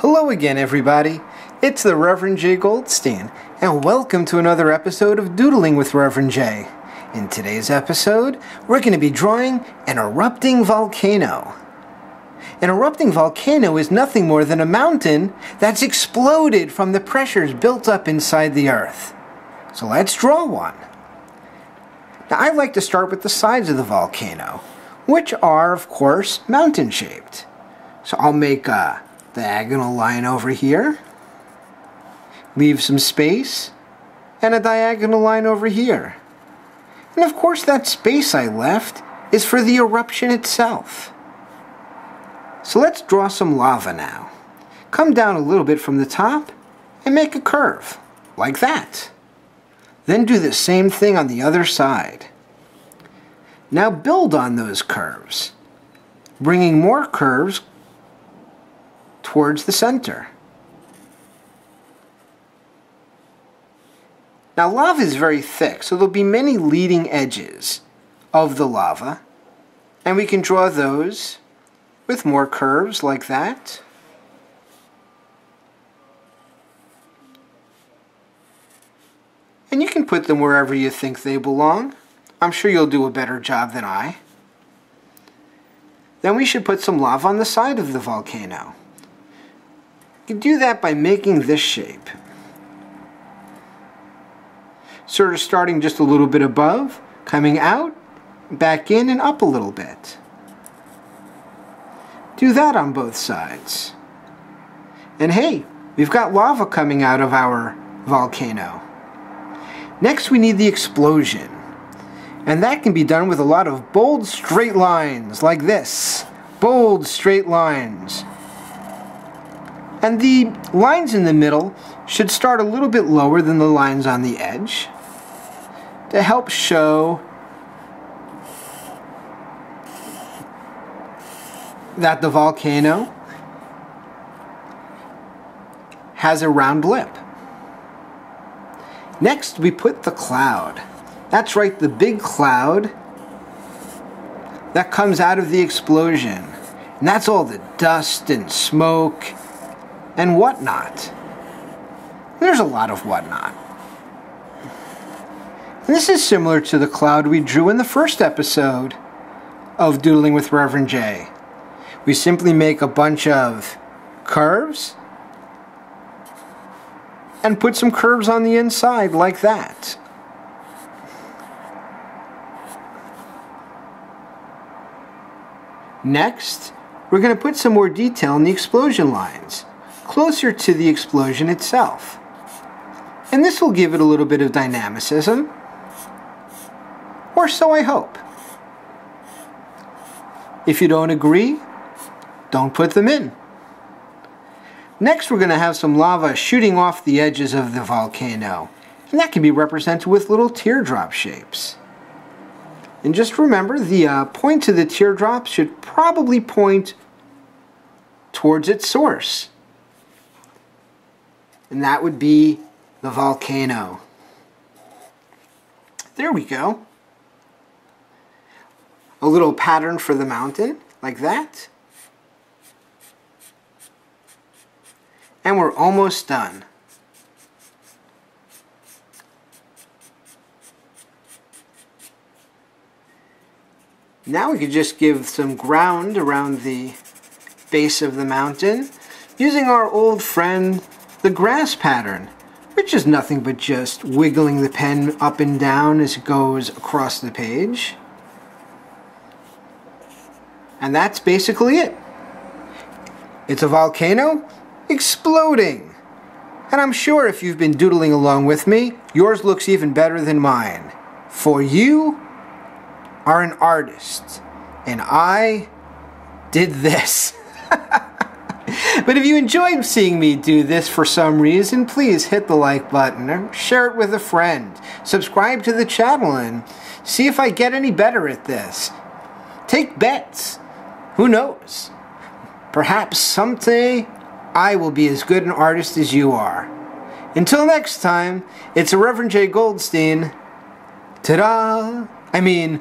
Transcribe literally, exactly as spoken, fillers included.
Hello again, everybody. It's the Reverend Jay Goldstein, and welcome to another episode of Doodling with Reverend Jay. In today's episode, we're going to be drawing an erupting volcano. An erupting volcano is nothing more than a mountain that's exploded from the pressures built up inside the earth. So let's draw one. Now, I like to start with the sides of the volcano, which are, of course, mountain-shaped. So I'll make a diagonal line over here, leave some space, and a diagonal line over here. And of course that space I left is for the eruption itself. So let's draw some lava now. Come down a little bit from the top and make a curve, like that. Then do the same thing on the other side. Now build on those curves, bringing more curves towards the center. Now, lava is very thick, so there'll be many leading edges of the lava, and we can draw those with more curves like that. And you can put them wherever you think they belong. I'm sure you'll do a better job than I. Then we should put some lava on the side of the volcano. You can do that by making this shape, sort of starting just a little bit above, coming out, back in, and up a little bit. Do that on both sides. And hey, we've got lava coming out of our volcano. Next, we need the explosion, and that can be done with a lot of bold straight lines like this. Bold straight lines. And the lines in the middle should start a little bit lower than the lines on the edge to help show that the volcano has a round lip. Next, we put the cloud. That's right, the big cloud that comes out of the explosion. And that's all the dust and smoke and whatnot. There's a lot of whatnot. And this is similar to the cloud we drew in the first episode of Doodling with Reverend Jay. We simply make a bunch of curves and put some curves on the inside like that. Next, we're going to put some more detail in the explosion lines, closer to the explosion itself. And this will give it a little bit of dynamicism, or so I hope. If you don't agree, don't put them in. Next, we're going to have some lava shooting off the edges of the volcano, and that can be represented with little teardrop shapes. And just remember, the uh, point of the teardrop should probably point towards its source. And that would be the volcano. There we go. A little pattern for the mountain, like that. And we're almost done. Now we could just give some ground around the base of the mountain using our old friend, the grass pattern, which is nothing but just wiggling the pen up and down as it goes across the page. And that's basically it. It's a volcano exploding. And I'm sure if you've been doodling along with me, yours looks even better than mine. For you are an artist, and I did this. But if you enjoyed seeing me do this for some reason, please hit the like button or share it with a friend. Subscribe to the channel and see if I get any better at this. Take bets. Who knows? Perhaps someday I will be as good an artist as you are. Until next time, it's Reverend Jay Goldstein. Ta-da! I mean...